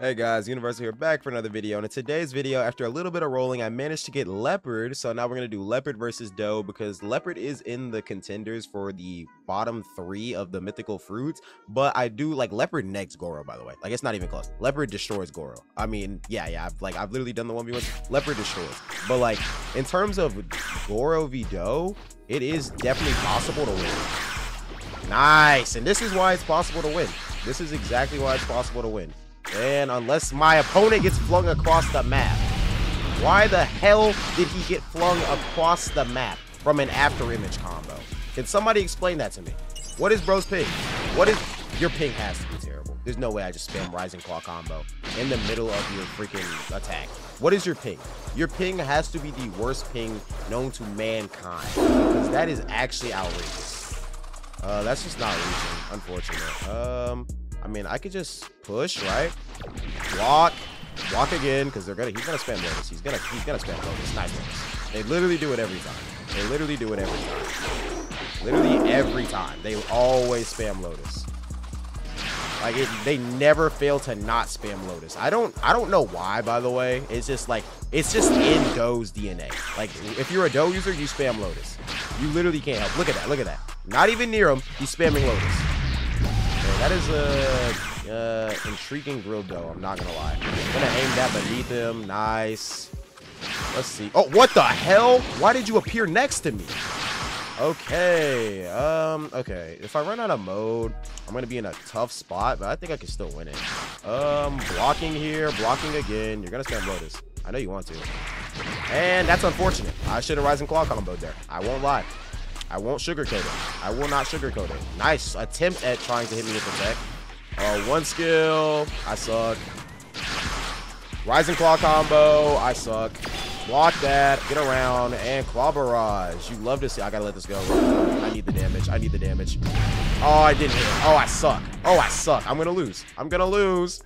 Hey guys, Universal here, back for another video. And in today's video, after a little bit of rolling, I managed to get Leopard. So now we're going to do Leopard versus Doe because Leopard is in the contenders for the bottom three of the mythical fruits. But I do like Leopard next Goro, by the way. Like, it's not even close. Leopard destroys Goro. I mean, yeah, I've literally done the 1v1. Leopard destroys. But like, in terms of Goro v Doe, it is definitely possible to win. Nice. And this is why it's possible to win. This is exactly why it's possible to win. And unless my opponent gets flung across the map. Why the hell did he get flung across the map from an after image combo? Can somebody explain that to me? What is bro's ping? What is your ping? Has to be terrible. There's no way I just spam Rising Claw combo in the middle of your freaking attack. What is your ping? Your ping has to be the worst ping known to mankind, because that is actually outrageous. That's just not reaching, unfortunate. I mean, I could just push, right? Walk again, because he's gonna spam Lotus. He's gonna spam Lotus. Nice Lotus. They literally do it every time. Literally every time. They always spam Lotus. Like, they never fail to not spam Lotus. I don't know why, by the way. It's just like, it's just in Doe's DNA. Like, if you're a Doe user, you spam Lotus. You literally can't help. Look at that. Look at that. Not even near him. He's spamming Lotus. That is a intriguing grilled Doe, I'm not gonna lie. I'm gonna aim that beneath him. Nice. Let's see. Oh, what the hell? Why did you appear next to me? Okay. Okay. If I run out of mode, I'm gonna be in a tough spot, but I think I can still win it. Blocking here, blocking again. You're gonna spam Lotus. I know you want to. And that's unfortunate. I should have Rising Claw combo there. I won't lie. I won't sugarcoat it. I will not sugarcoat it. Nice attempt at trying to hit me with protect. One skill. I suck. Rising Claw combo. I suck. Block that. Get around. And Claw Barrage. You love to see. I gotta let this go. I need the damage. I need the damage. Oh, I didn't hit it. Oh, I suck. Oh, I suck. I'm gonna lose. I'm gonna lose.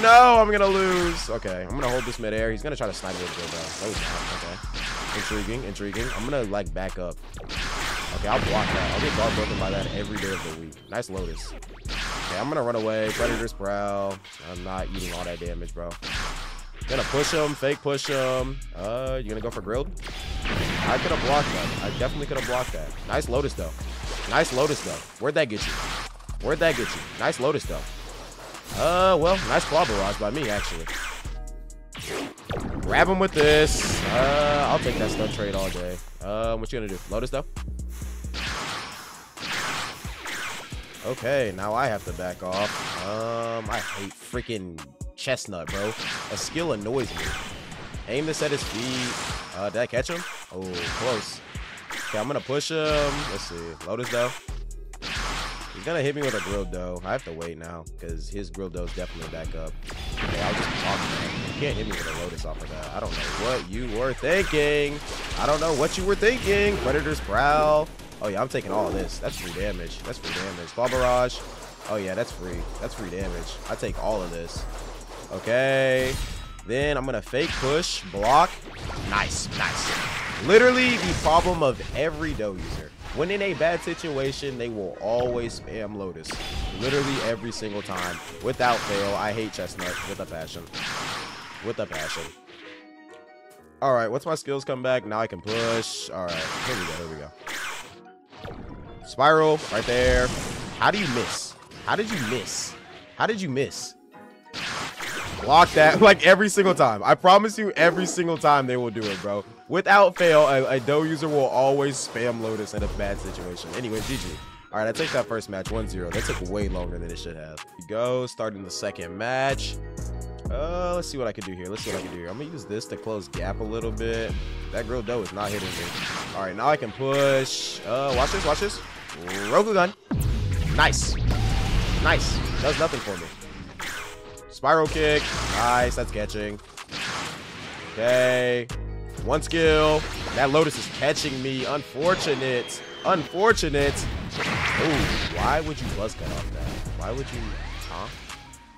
No, I'm gonna lose. Okay, I'm gonna hold this midair. He's gonna try to snipe it with the go, though. Okay. Intriguing. I'm gonna, like, back up. Okay, I'll block that. I'll get guard broken by that every day of the week. Nice Lotus. Okay, I'm gonna run away. Predator's Prowl. I'm not eating all that damage, bro. Gonna push him. Fake push him. You gonna go for grilled? I could have blocked that. I definitely could have blocked that. Nice Lotus, though. Nice Lotus, though. Where'd that get you? Where'd that get you? Nice Lotus, though. Well, nice Claw Barrage by me, actually. Grab him with this. I'll take that stun trade all day. What you gonna do? Lotus, though? Okay, now I have to back off. I hate freaking Chestnut, bro. A skill annoys me. Aim this at his feet. Did I catch him? Oh, close. Okay, I'm gonna push him. Let's see. Lotus, though. He's gonna hit me with a grilled Doe. I have to wait now, because his grilled Doe's definitely back up. Okay, I'll just talk to him. You can't hit me with a Lotus off of that. I don't know what you were thinking. I don't know what you were thinking. Predator's Prowl. Oh, yeah, I'm taking all this. That's free damage. That's free damage. Claw Barrage. Oh, yeah, that's free. That's free damage. I take all of this. Okay. Then I'm going to fake push. Block. Nice. Nice. Literally the problem of every Doe user. When in a bad situation, they will always spam Lotus. Literally every single time. Without fail. I hate Chestnut with a passion. With a passion. All right. Once my skills come back, now I can push. All right. Here we go. Here we go. Spiral right there. How do you miss? How did you miss? How did you miss? Block that, like, every single time. I promise you, every single time they will do it, bro. Without fail, a Doe user will always spam Lotus in a bad situation. Anyway, GG. All right, I take that first match 1-0. That took way longer than it should have. Here we go, starting the second match. Let's see what I can do here. Let's see what I can do here. I'm gonna use this to close gap a little bit. That grilled Doe is not hitting me. All right, now I can push. Watch this, watch this. Rokugan. Nice. Nice. Does nothing for me. Spiral Kick. Nice. That's catching. Okay. One skill. That Lotus is catching me. Unfortunate. Unfortunate. Ooh. Why would you buzz cut off that? Why would you? Huh?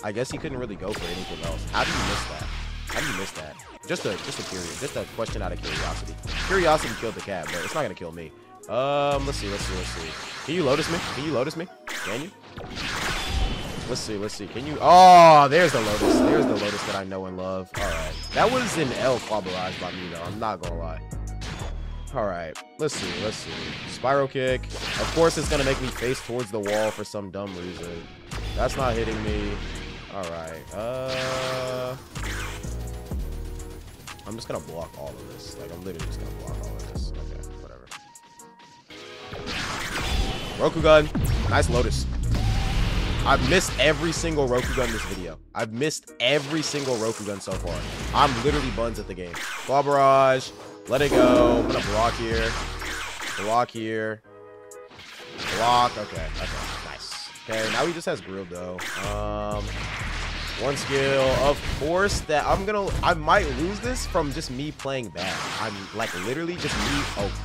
I guess he couldn't really go for anything else. How do you miss that? How do you miss that? Just a question out of curiosity. Curiosity killed the cat, but it's not gonna kill me. Let's see. Can you Lotus me? Can you Lotus me? Can you? Let's see, let's see. Can you... Oh, there's the Lotus. There's the Lotus that I know and love. All right. That was an L Claw Barrage by me, though. I'm not going to lie. All right. Let's see, let's see. Spiral Kick. Of course, it's going to make me face towards the wall for some dumb reason. That's not hitting me. All right. I'm just going to block all of this. Like, I'm literally just going to block all of this. Okay, whatever. Rokugan. Nice Lotus. I've missed every single Rokugan this video. I've missed every single Rokugan so far. I'm literally buns at the game. Claw Barrage. Let it go. I'm going to block here. Block here. Block. Okay. Okay. Nice. Okay. Now he just has Grilled, though. One skill. Of course that I'm going to... I might lose this from just me playing bad. I'm like literally just me... Oh.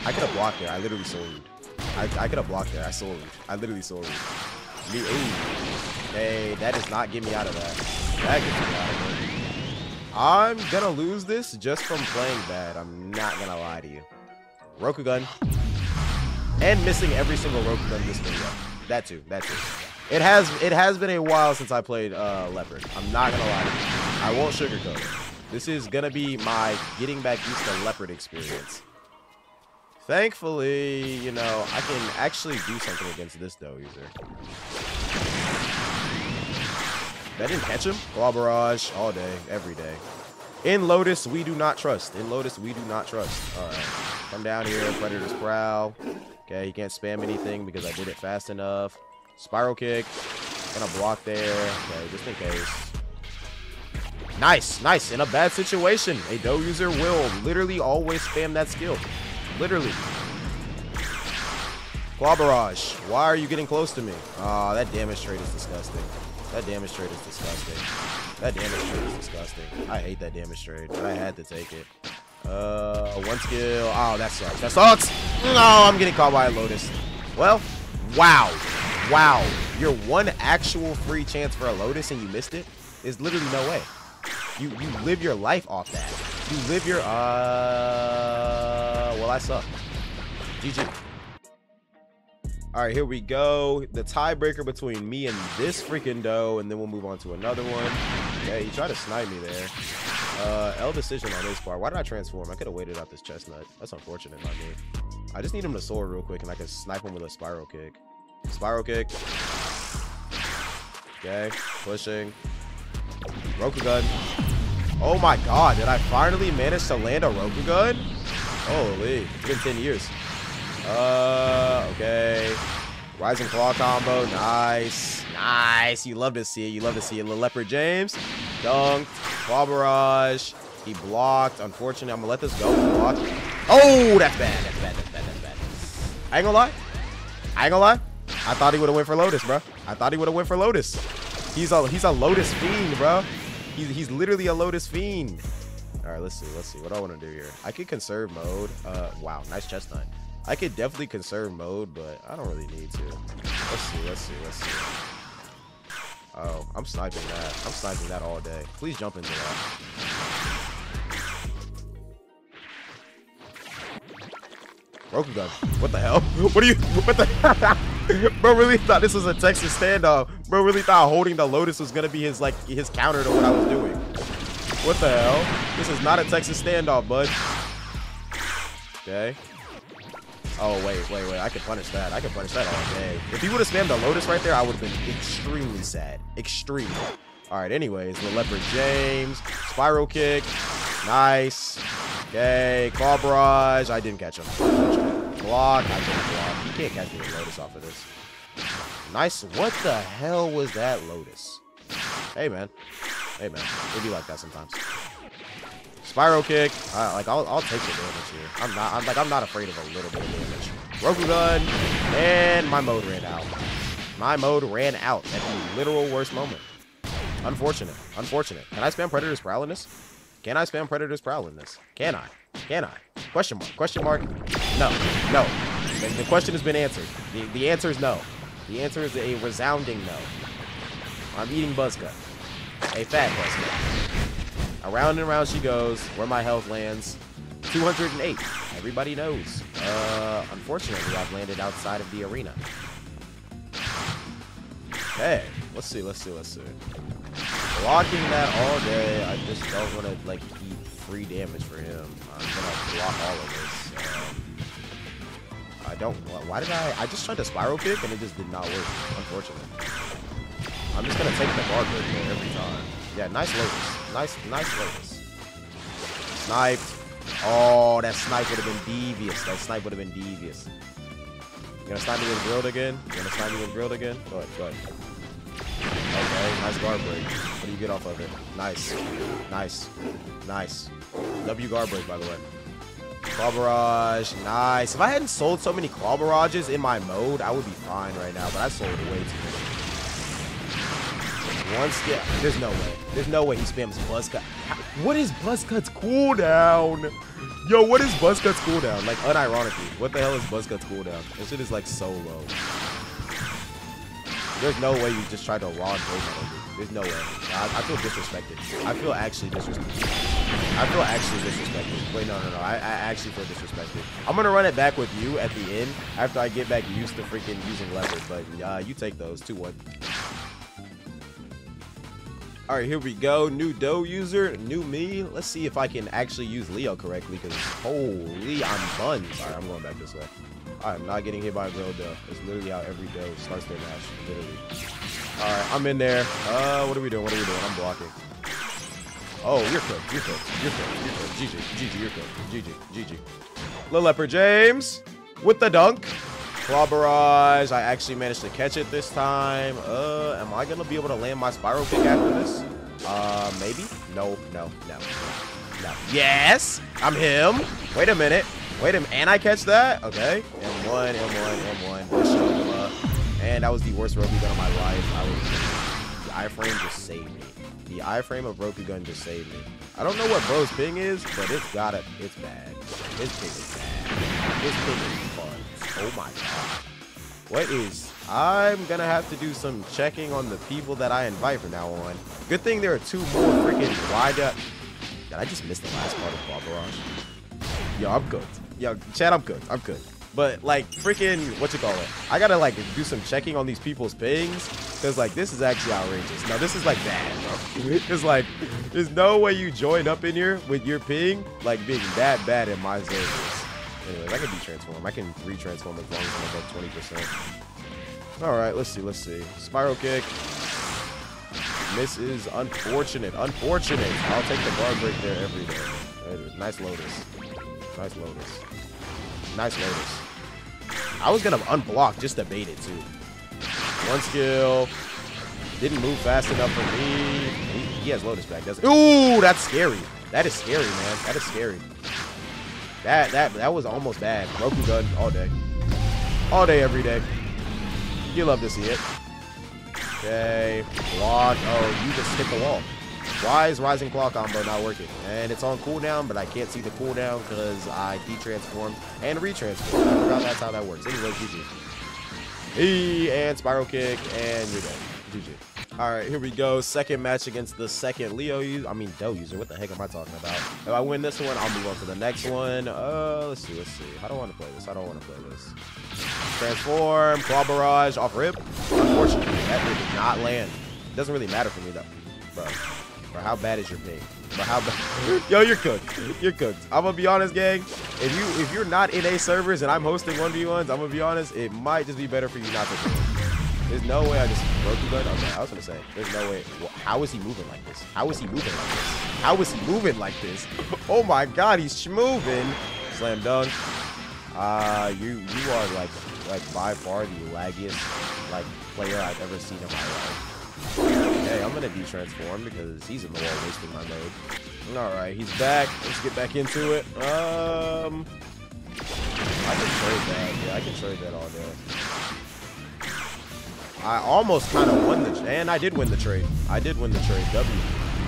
I could have blocked there. I literally soloed. I could have blocked there. I soloed. I literally soloed. Ooh. Hey, that does not get me out of that. That gets me out of it. I'm gonna lose this just from playing bad. I'm not gonna lie to you. Rokugan. And missing every single Rokugan this video. That too. That too. It has been a while since I played Leopard. I'm not gonna lie to you. I won't sugarcoat it. This is gonna be my getting back used to Leopard experience. Thankfully, you know, I can actually do something against this Doe user. That didn't catch him. Claw Barrage all day, every day. In Lotus, we do not trust. In Lotus, we do not trust. All right. Come down here. Predator's Prowl. Okay, he can't spam anything because I did it fast enough. Spiral Kick. Gonna block there. Okay, just in case. Nice, nice. In a bad situation, a Doe user will literally always spam that skill. Literally. Claw Barrage. Why are you getting close to me? Ah, that damage trait is disgusting. That damage trait is disgusting. That damage trait is disgusting. I hate that damage trait, but I had to take it. One skill. Oh, that sucks. That sucks! No, I'm getting caught by a Lotus. Well, wow. Wow. Your one actual free chance for a Lotus and you missed it? There's literally no way. You live your life off that. You live your... Well, I suck. GG. All right, here we go. The tiebreaker between me and this freaking Doe, and then we'll move on to another one. Okay, he tried to snipe me there. L decision on this part. Why did I transform? I could have waited out this Chestnut. That's unfortunate, my dude. I just need him to sword real quick, and I can snipe him with a Spiral Kick. Spiral Kick. Okay, pushing. Rokugan. Oh my god, did I finally manage to land a Rokugan? Holy, it's been 10 years. Okay. Rising Claw combo. Nice. Nice. You love to see it. You love to see it. Little Leopard James. Dunked. Claw Barrage. He blocked. Unfortunately, I'm going to let this go. Block. Oh, that's bad. That's bad. That's bad. That's bad. I ain't going to lie. I ain't going to lie. I thought he would have went for Lotus, bro. I thought he would have went for Lotus. He's a Lotus fiend, bro. He's literally a Lotus fiend. All right, let's see. Let's see. What do I want to do here? I could conserve mode. Wow. Nice Chestnut. I could definitely conserve mode, but I don't really need to. Let's see, let's see, let's see. Oh, I'm sniping that. I'm sniping that all day. Please jump into that. Rokugan. What the hell? What are you... What the... Bro really thought this was a Texas standoff. Bro really thought holding the Lotus was going to be his, like, his counter to what I was doing. What the hell? This is not a Texas standoff, bud. Okay. Oh, wait, wait, wait. I can punish that. I can punish that all day. If he would have spammed the Lotus right there, I would have been extremely sad. Extremely. All right, anyways. The Leopard James. Spiral Kick. Nice. Okay. Claw Barrage. I didn't catch him. Block. I can't block. You can't catch me with Lotus off of this. Nice. What the hell was that Lotus? Hey, man. Hey, man. It'd be like that sometimes. Spiral Kick. Like I'll take the damage here. I'm not afraid of a little bit of damage. Rokugan, and my mode ran out. My mode ran out at the literal worst moment. Unfortunate. Unfortunate. Can I spam Predator's Prowl in this? Can I spam Predator's Prowl in this? Can I? Can I? Question mark. Question mark. No. No. The question has been answered. The answer is no. The answer is a resounding no. I'm eating Buzz Cut. A fat Buzz Cut. Around and around she goes, where my health lands. 208. Everybody knows. Unfortunately, I've landed outside of the arena. Okay, let's see. Blocking that all day. I just don't want to, like, eat free damage for him. I'm gonna block all of this. I don't, why did I just tried to Spiral Kick and it just did not work, unfortunately. I'm just gonna take the bar break every time. Yeah, nice Lotus. Nice Lotus. Sniped. Oh, that snipe would have been devious. You're gonna snipe me with Grilled again? Go ahead, Okay, nice guard break. What do you get off of it? Nice. W guard break, by the way. Claw Barrage. Nice. If I hadn't sold so many Claw Barrages in my mode, I would be fine right now, but I sold way too many. One skip. There's no way. He spams Buzz Cut. What is Buzz Cut's cooldown? Yo, what is Buzz Cut's cooldown? Like, unironically, what the hell is Buzz Cut's cooldown? This shit is, like, so low. There's no way you just tried to raw Doe. There's no way. I feel disrespected. I feel actually disrespected. Wait, no. I actually feel disrespected. I'm going to run it back with you at the end after I get back used to freaking using Leopard. But you take those. 2-1. All right, here we go. New Doe user. New me. Let's see if I can actually use Leo correctly because holy, I'm buns. All right, I'm going back this way. I am not getting hit by a Grilled Doe. It's literally how every Doe starts their match. Literally. All right, I'm in there. What are we doing? I'm blocking. Oh, you're cooked. GG, you're cooked. GG. Lil Leopard James with the dunk. Claw Barrage. I actually managed to catch it this time. Am I going to be able to land my Spiral Kick after this? Maybe? No. Yes! I'm him! Wait a minute. And I catch that? Okay. M1. And that was the worst Rokugan of my life. The iframe just saved me. The iframe of Rokugan just saved me. I don't know what bro's ping is, but it's bad. His ping is bad. His ping is fun. Oh my god. I'm gonna have to do some checking on the people that I invite from now on. Good thing there are two more freaking wide up. Did I just miss the last part of Claw Barrage? Yo, I'm cooked. Yo, chat, I'm cooked. But, like, freaking, I gotta, like, do some checking on these people's pings. Because, like, this is actually outrageous. No, this is, like, bad, bro. Because, like, there's no way you join up in here with your ping, like, being that bad in my service. Anyways, I can detransform. I can retransform as long as I'm above 20%. All right, let's see. Spiral Kick. Misses. Unfortunate. I'll take the guard break there every day. Nice Lotus. I was gonna unblock just to bait it too. One skill. Didn't move fast enough for me. He has Lotus back, doesn't he? Ooh, that's scary. That is scary, man. That was almost bad. Rokugan all day. All day, every day. You love to see it. Okay. Block. Oh, you just hit the wall. Why is Rising Claw combo not working? And it's on cooldown, but I can't see the cooldown because I detransformed and retransformed. I forgot that's how that works. Anyway, GG. And Spiral Kick, and you're done. GG. All right, here we go. Second match against the second Doe user. What the heck am I talking about? If I win this one, I'll move on to the next one. Let's see. I don't want to play this. Transform, Claw Barrage, off rip. Unfortunately, that did not land. It doesn't really matter for me, though. Bro, how bad is your ping? Yo, you're cooked. I'm gonna be honest, gang. If you're not in a servers and I'm hosting 1v1s, I'm gonna be honest, it might just be better for you not to ping. There's no way I just broke the gun. Okay, I was gonna say, there's no way. Well, how is he moving like this? Oh my god, he's schmoving. Slam dunk. You are like by far the laggiest player I've ever seen in my life. Okay, I'm gonna detransform because he's in the wall wasting my mode. Alright, he's back. Let's get back into it. I can trade that. Yeah, I can trade that all day. I almost kind of won the... And I did win the trade. W.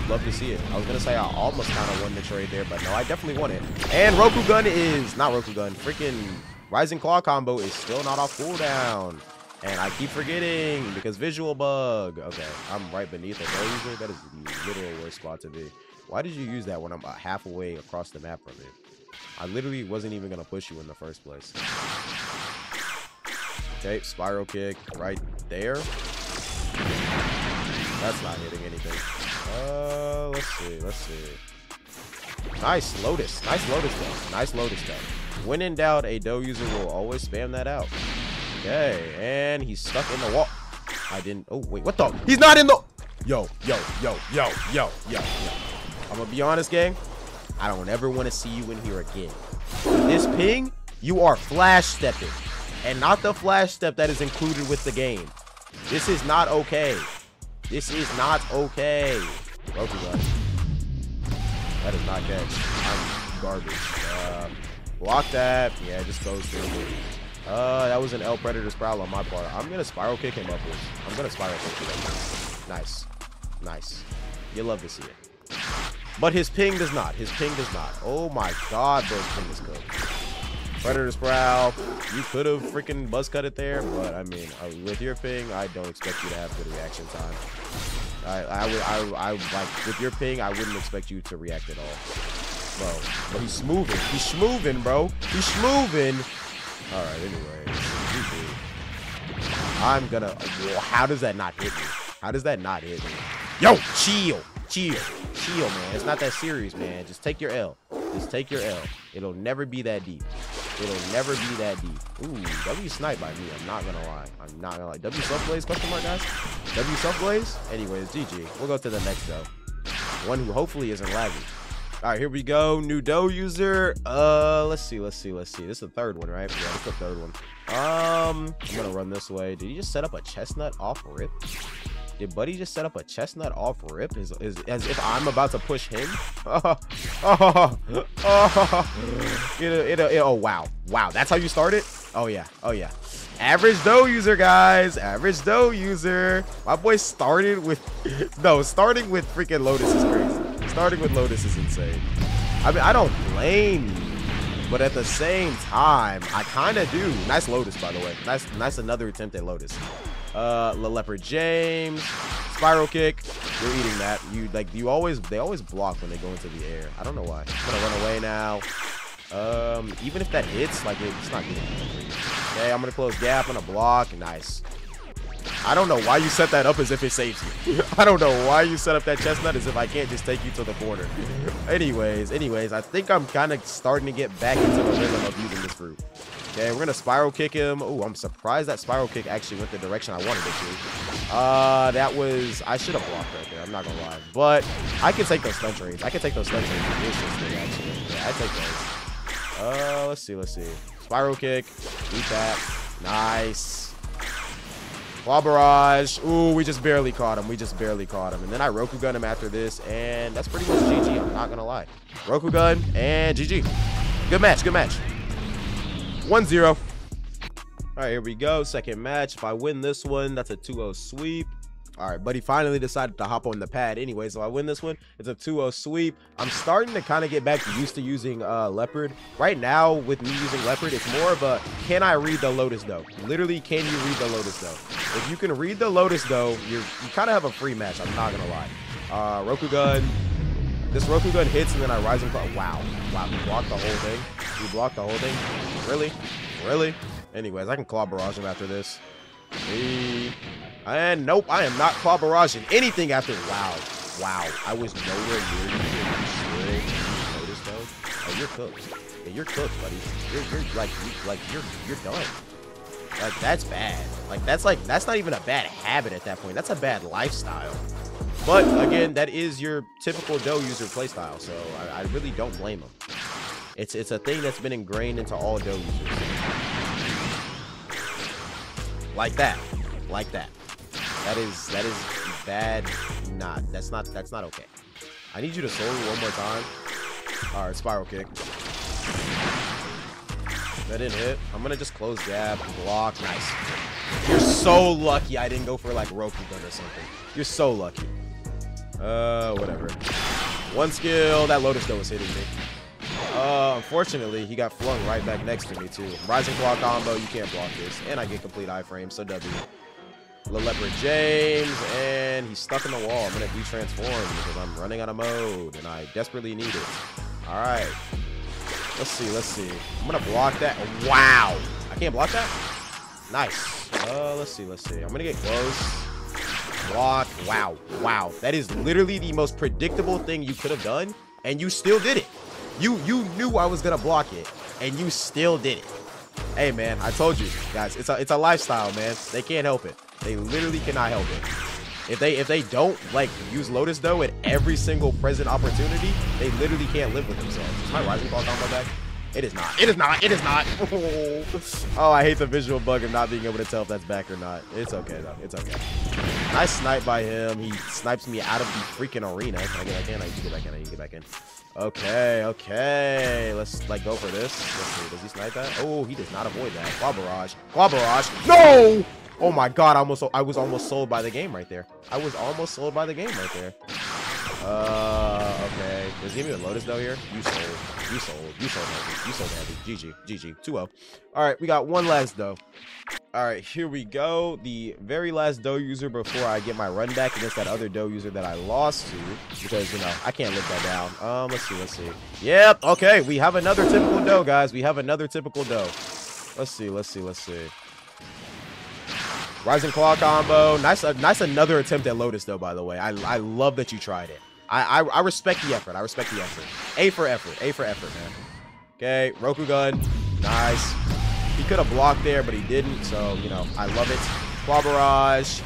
Love to see it. I was gonna say I almost kind of won the trade there, but no, I definitely won it. And Rokugan is... Not Rokugan. Freaking Rising Claw combo is still not off cooldown. And I keep forgetting because visual bug. Okay, I'm right beneath a Doe user. That is the literal worst spot to be. Why did you use that when I'm halfway across the map from it? I literally wasn't even going to push you in the first place. Okay, Spiral Kick right there. That's not hitting anything. Let's see. Let's see. Nice Lotus. Nice Lotus down. Nice Lotus down. When in doubt, a Doe user will always spam that out. Okay, and he's stuck in the wall. I didn't. Oh wait, what the? He's not in the. Yo. I'm gonna be honest, gang. I don't ever want to see you in here again. With this ping, you are flash stepping, and not the flash step that is included with the game. This is not okay. This is not okay. Rokugan. That is not catch. I'm garbage. Block that. Yeah, it just goes through. That was an L Predator's Prowl on my part. I'm gonna Spiral Kick him upwards. I'm gonna Spiral Kick him upwards. Nice. Nice. You love to see it. But his ping does not. His ping does not. Oh my god, those ping is good. Predator's Prowl. You could have freaking buzz cut it there, but I mean, with your ping, I don't expect you to have good reaction time. Like, with your ping, I wouldn't expect you to react at all. Bro, but he's moving. He's schmoving, bro. He's schmoving. Alright, anyway, I'm gonna, how does that not hit me? How does that not hit me? Yo, chill, man. It's not that serious, man. Just take your L. Just take your L. It'll never be that deep. It'll never be that deep. Ooh, W snipe by me. I'm not gonna lie. I'm not gonna lie. W subglaze, question mark, guys? W subglaze? Anyways, GG. We'll go to the next Doe. One who hopefully isn't laggy. All right, here we go. New Doe user. Let's see. This is the third one, right? Yeah, it's the third one. I'm gonna run this way. Did he just set up a chestnut off rip? Did Buddy just set up a chestnut off rip? Is as if I'm about to push him? Oh wow. Wow, that's how you start it? Oh yeah, oh yeah. Average Doe user, guys. Average Doe user. My boy started with no, starting with freaking Lotus is crazy. Starting with Lotus is insane. I mean, I don't blame you, but at the same time, I kind of do. Nice Lotus, by the way. Nice another attempt at Lotus. Leopard James, Spiral Kick. You're eating that. They always block when they go into the air. I don't know why. I'm gonna run away now. Even if that hits, like it's not good. Okay, I'm gonna close gap on a block. Nice. I don't know why you set that up as if it saves you. I don't know why you set up that chestnut as if I can't just take you to the corner. Anyways, I think I'm kind of starting to get back into the rhythm of using this fruit. Okay, we're going to Spiral Kick him. Oh, I'm surprised that Spiral Kick actually went the direction I wanted it to. I should have blocked right there. I'm not going to lie. But I can take those stun trades. Actually. Yeah, I take those. Let's see. Spiral Kick. Beat that. Nice. Claw Barrage. Ooh, we just barely caught him. And then I Rokugan him after this. And that's pretty much GG. I'm not going to lie. Rokugan and GG. Good match. 1-0. All right, here we go. Second match. If I win this one, that's a 2-0 sweep. All right, Buddy finally decided to hop on the pad anyway. So I win this one. It's a 2-0 sweep. I'm starting to kind of get back used to using Leopard. Right now, with me using Leopard, it's more of a, can I read the Lotus Doe? Literally, can you read the Lotus Doe? If you can read the Lotus Doe, you kind of have a free match. I'm not going to lie. Rokugan. This Rokugan hits, and then I Rising Claw. Wow, we blocked the whole thing. Really? Anyways, I can Claw Barrage him after this. And nope, I am not Claw Barraging anything after. Wow. I was nowhere near you. Notice though. Oh, you're cooked. Yeah, you're cooked, buddy. You're done. Like, that's bad. That's not even a bad habit at that point. That's a bad lifestyle. But again, that is your typical Doe user playstyle, so I really don't blame him. It's a thing that's been ingrained into all Doe users. Like that. That is bad. That's not okay. I need you to solo one more time. All right, Spiral Kick. That didn't hit. I'm gonna just close gap, block. Nice. You're so lucky I didn't go for like Rokugan or something. You're so lucky. Whatever. One skill. That Lotus Doe was hitting me. Unfortunately, he got flung right back next to me too. Rising Claw combo. You can't block this, and I get complete iframe. So W. Leopard James, and he's stuck in the wall. I'm gonna de-transform because I'm running out of mode and I desperately need it. All right, let's see. I'm gonna block that. Wow, I can't block that. Nice. Let's see. I'm gonna get close. Block. Wow. Wow. That is literally the most predictable thing you could have done, and you still did it. You knew I was gonna block it, and you still did it. Hey, man, I told you guys, it's a lifestyle, man. They can't help it. They literally cannot help it. If they don't like use Lotus though at every single present opportunity, they literally can't live with themselves. Is my Rising Claw down my back? It is not. It is not. It is not. Oh, I hate the visual bug of not being able to tell if that's back or not. It's okay, though. It's okay. Nice snipe by him. He snipes me out of the freaking arena. Can I get back in? I need to get back in. I need to get back in. Okay, okay. Let's, like, go for this. Let's see. Does he snipe that? Oh, he does not avoid that. Claw Barrage. Claw Barrage. No! Oh, my God. I was almost sold by the game right there. I was almost sold by the game right there. Okay. Does he give me a Lotus though here? You sold. You sold. You sold heavy. You sold heavy. GG. GG. 2-0. Alright, we got one last Doe. Alright, here we go. The very last Doe user before I get my run back against that other Doe user that I lost to. Because, you know, I can't live that down. Let's see. Let's see. Yep. Okay. We have another typical Doe, guys. We have another typical Doe. Let's see. Let's see. Let's see. Rising Claw combo. Nice another attempt at Lotus, though, by the way. I love that you tried it. I respect the effort. I respect the effort. A for effort. A for effort, man. Okay, Rokugan. Nice. He could have blocked there, but he didn't. So, you know, I love it. Claw Barrage.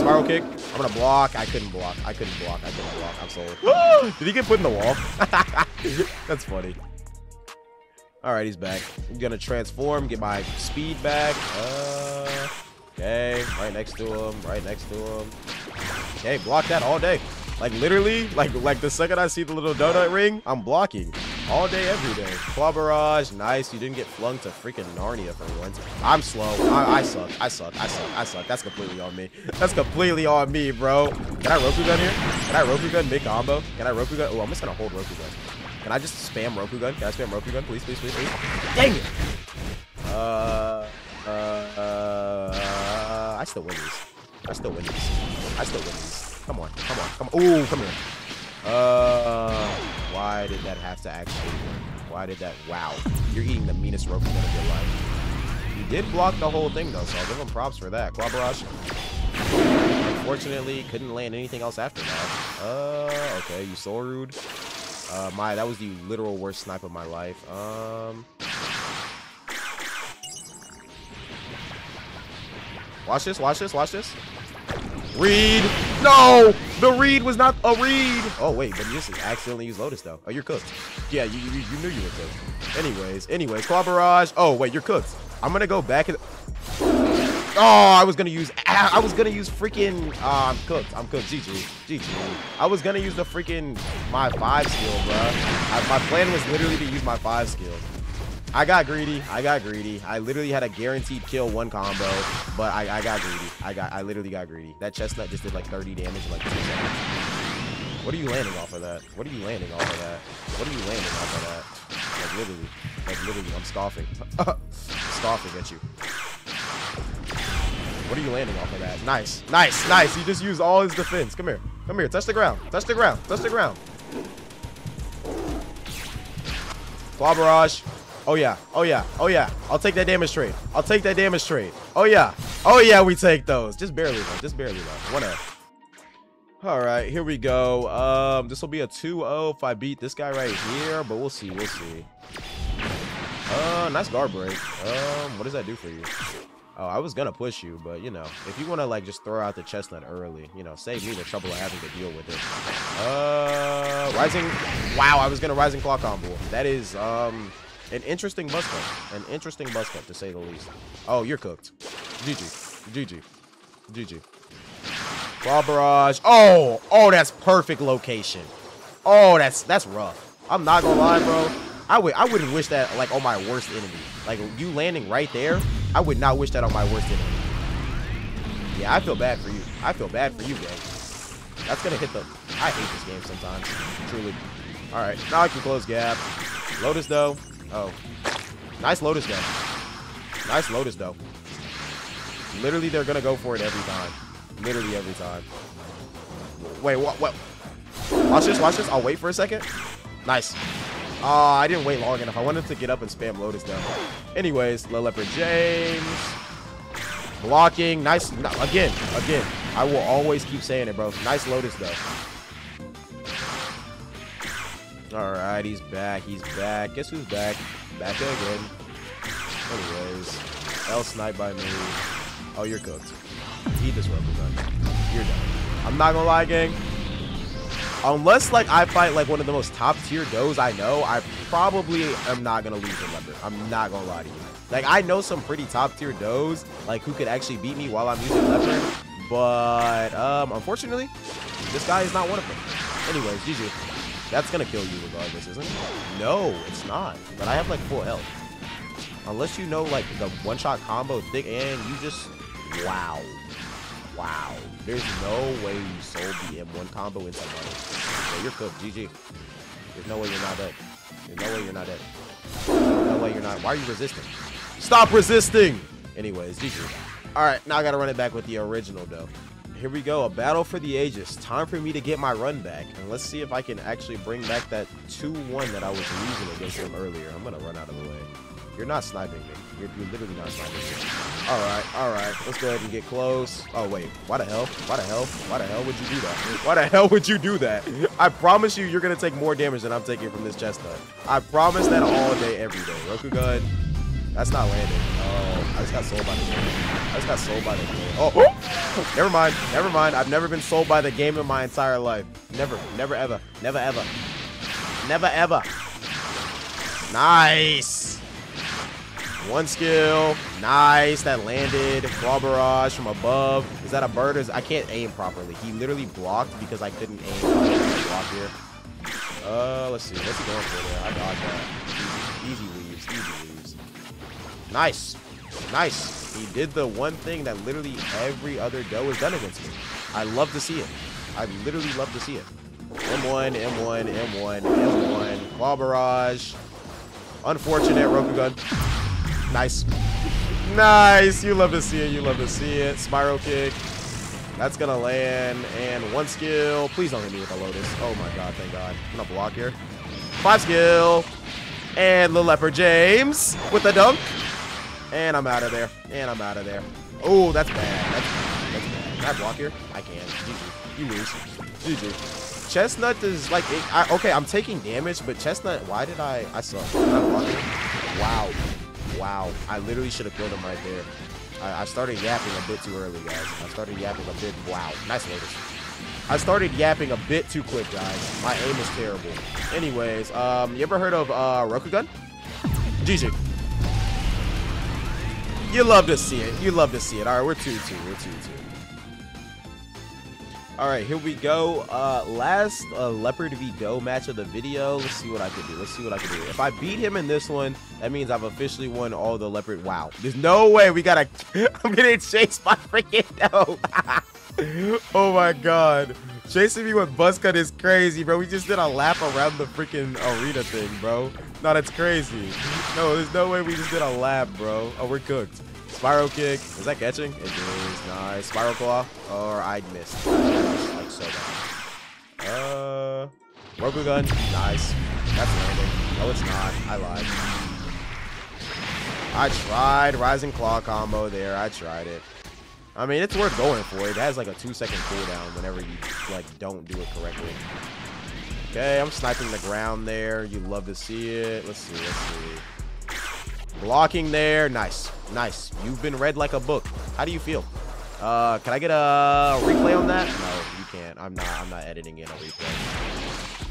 Spiral Kick. I'm going to block. I couldn't block. I couldn't block. I couldn't block. I'm sold. Did he get put in the wall? That's funny. All right, he's back. I'm going to transform, get my speed back. Okay, right next to him. Right next to him. Okay, block that all day. Like, literally, like the second I see the little donut ring, I'm blocking. All day, every day. Claw Barrage. Nice. You didn't get flung to freaking Narnia for once. I'm slow. I suck. I suck. I suck. I suck. That's completely on me. That's completely on me, bro. Can I Rokugan here? Can I Rokugan mid-combo? Can I Rokugan? Oh, I'm just going to hold Rokugan. Can I just spam Rokugan? Can I spam Rokugan? Please, please, please, please. Dang it! I still win these. I still win these. I still win these. Come on, come on, come on. Ooh, come here. Why did that have to actually work? Why did that? Wow. You're eating the meanest Rokugan of your life. He did block the whole thing, though, so I'll give him props for that. Claw Barrage. Unfortunately, couldn't land anything else after that. Okay, you so rude. That was the literal worst snipe of my life. Watch this, watch this, watch this. Reed. No, the reed was not a reed. Oh wait, but you just accidentally used Lotus though. Oh, you're cooked. Yeah, you knew you were cooked. Anyways, Claw Barrage. Oh wait, you're cooked. I'm gonna go back and. Oh, I was gonna use freaking. I'm cooked. I'm cooked. GG. GG. I was gonna use the freaking my 5 skill, bro. My plan was literally to use my 5 skill. I got greedy. I got greedy. I literally had a guaranteed kill one combo, but I got greedy. I literally got greedy. That Chestnut just did like 30 damage in like 2 seconds. What are you landing off of that? What are you landing off of that? What are you landing off of that? Like literally, I'm scoffing. Scoffing at you. What are you landing off of that? Nice, nice, nice. He just used all his defense. Come here. Come here. Touch the ground. Touch the ground. Touch the ground. Claw Barrage. Oh yeah, oh yeah, oh yeah. I'll take that damage trade. I'll take that damage trade. Oh yeah, oh yeah, we take those. Just barely though, just barely though. 1-0. All right, here we go. This will be a 2-0 if I beat this guy right here, but we'll see, we'll see. Nice guard break. What does that do for you? Oh, I was gonna push you, but you know, if you wanna like just throw out the Chestnut early, you know, save me the trouble of having to deal with it. Rising, wow, I was gonna Rising Claw combo. That is, an interesting Buzz Cut. An interesting Buzz Cut, to say the least. Oh, you're cooked. GG. GG. GG. Claw Barrage. Oh! Oh, that's perfect location. Oh, that's rough. I'm not gonna lie, bro. I wouldn't wish that, like, on my worst enemy. Like, you landing right there, I would not wish that on my worst enemy. Yeah, I feel bad for you. I feel bad for you, gang. That's gonna hit the... I hate this game sometimes. Truly. Alright, now I can close gap. Lotus, though. Oh, nice Lotus though. Nice Lotus though. Literally, they're gonna go for it every time. Literally every time. Wait, what? Watch this, watch this. I'll wait for a second. Nice. Ah, I didn't wait long enough. I wanted to get up and spam Lotus though. Anyways, Leopard James blocking. Nice again. I will always keep saying it, bro. Nice Lotus, though. All right, he's back. He's back. Guess who's back? Back again. Anyways, L snipe by me. Oh, you're cooked. Eat this Rokugan. You're done. I'm not gonna lie, gang. Unless, like, I fight, like, one of the most top-tier Does I know, I probably am not going to lose the Leopard. I'm not going to lie to you. Like, I know some pretty top-tier Does, like, who could actually beat me while I'm using Leopard. But, unfortunately, this guy is not one of them. Anyways, GG. That's going to kill you regardless, isn't it? No, it's not. But I have, like, full health. Unless you know, like, the one-shot combo thick and you just... Wow. Wow. There's no way you sold the M1 combo into money. So you're cooked. GG. There's no way you're not dead. There's no way you're not dead. There's no way you're not. Why are you resisting? Stop resisting! Anyways, GG. Alright, now I gotta run it back with the original, though. Here we go. A battle for the ages. Time for me to get my run back. And let's see if I can actually bring back that 2-1 that I was losing against him earlier. I'm gonna run out of the way. You're not sniping me. You're literally not sniping me. All right. Let's go ahead and get close. Oh, wait. Why the hell would you do that? Why the hell would you do that? I promise you, you're going to take more damage than I'm taking from this Chestnut. I promise that all day, every day. Rokugan. That's not landing. Oh, I just got sold by the game. Oh, never mind. I've never been sold by the game in my entire life. Never, ever. Nice. One skill. Nice. That landed. Claw Barrage from above. Is that a bird? I can't aim properly. He literally blocked because I couldn't aim properly. Block here. Let's see. What's he going for there? I dodged that. Easy weaves. Nice. He did the one thing that literally every other Doe has done against me. I love to see it. I literally love to see it. M1. Claw Barrage. Unfortunate Rokugan. Nice. You love to see it. Spiral Kick. That's going to land. And one skill. Please don't hit me with a Lotus. Oh, my God. Thank God. I'm going to block here. Five skill. And the Leopard James with a dunk. And I'm out of there. Oh, that's bad. That's bad. Can I block here? I can. GG. You lose. GG. Chestnut is like... Okay, I'm taking damage, but Chestnut... Why did I suck. Did I block here? Wow, I literally should have killed him right there. I started yapping a bit too early, guys. Wow, nice Lotus. I started yapping a bit too quick, guys. My aim is terrible. Anyways, you ever heard of Rokugan? GG. You love to see it. All right, we're 2-2. All right, here we go. Last Leopard v Doe match of the video. Let's see what I can do. If I beat him in this one, that means I've officially won all the Leopard. Wow. There's no way we gotta... I'm getting chased by freaking Doe. Oh, my God. Chasing me with Buzz Cut is crazy, bro. We just did a lap around the freaking arena thing, bro. No, that's crazy. No, there's no way we just did a lap, bro. Oh, we're cooked. Spiral Kick. Is that catching? It is. Nice. Spiral Claw. Or I missed. Like so bad. Rokugan. Nice. That's landing. No, it's not. I lied. I tried. Rising Claw combo there. I tried it. I mean, it's worth going for. It has like a 2-second cooldown whenever you like don't do it correctly. Okay, I'm sniping the ground there. You love to see it. Let's see. Blocking there. Nice. You've been read like a book. How do you feel? Can I get a replay on that? No, you can't. I'm not editing in a replay.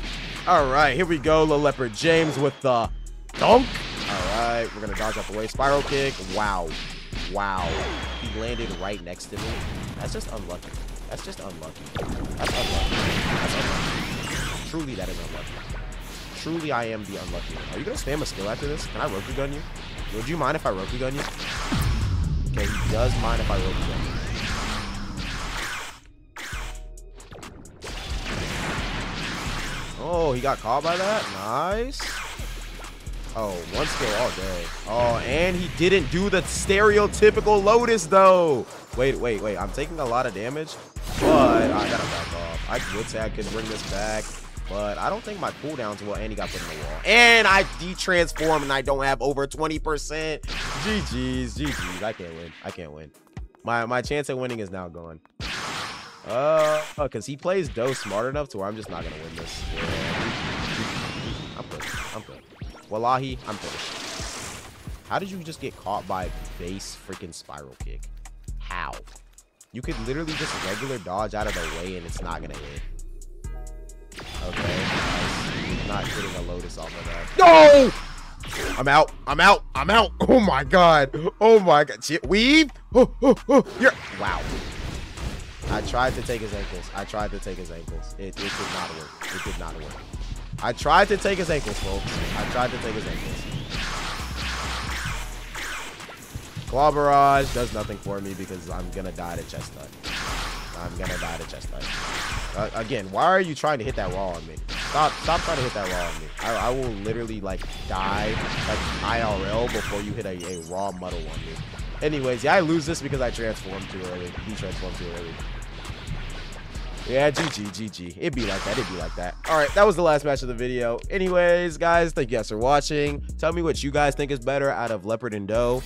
All right, here we go. The Leopard James with the dunk. All right, we're going to dodge up away. Spiral Kick. Wow. He landed right next to me. That's just unlucky. Truly, that is unlucky. Truly, I am the unlucky one. Are you going to spam a skill after this? Can I Rokugan you? Would you mind if I Rokugan you? Okay, he does mind if I Rokugan you. Oh, he got caught by that? Nice. Oh, one skill all day. Oh, and he didn't do the stereotypical Lotus, though. Wait. I'm taking a lot of damage, but I got to back off. I would say I could bring this back. But I don't think my cooldowns will, and he got put in the wall. And I de-transform, and I don't have over 20%. GG's. I can't win. My chance at winning is now gone. Because he plays Doe smart enough to where I'm just not going to win this. I'm pushed. I'm good. Wallahi, I'm pushed. How did you just get caught by base freaking Spiral Kick? How? You could literally just regular dodge out of the way and it's not going to hit. Okay, nice. Not getting a Lotus off of that. No! I'm out. I'm out. I'm out. Oh my god. Oh my god. Weave. Oh, oh, oh. You're... Wow. I tried to take his ankles. I tried to take his ankles. It did not work. It did not work. I tried to take his ankles, folks. I tried to take his ankles. Claw Barrage does nothing for me because I'm going to die to Chestnut. I'm going to die to Chestnut. Again, why are you trying to hit that wall on me? Stop trying to hit that raw on me. I will literally, like, die, like, IRL before you hit a raw muddle on me. Anyways, yeah, I lose this because I transformed too early. He transformed too early. Yeah, GG, GG. It'd be like that. It'd be like that. All right, that was the last match of the video. Anyways, guys, thank you guys for watching. Tell me what you guys think is better out of Leopard and Doe.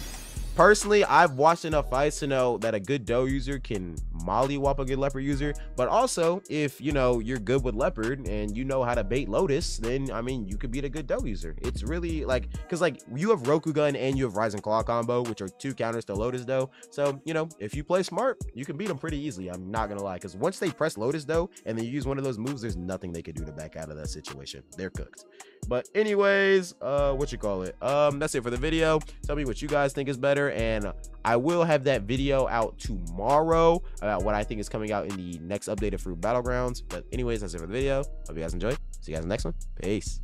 Personally, I've watched enough fights to know that a good Doe user can mollywop a good Leopard user, but also if, you know, you're good with Leopard and you know how to bait Lotus, then, I mean, you could beat a good Doe user. It's really like, because like you have Rokugan and you have Rising Claw combo, which are two counters to Lotus Doe. So, you know, if you play smart, you can beat them pretty easily. I'm not going to lie, because once they press Lotus Doe and they use one of those moves, there's nothing they could do to back out of that situation. They're cooked. But anyways, that's it for the video. Tell me what you guys think is better, and I will have that video out tomorrow about what I think is coming out in the next update of Fruit Battlegrounds. But anyways, that's it for the video. Hope you guys enjoy. See you guys in the next one. Peace.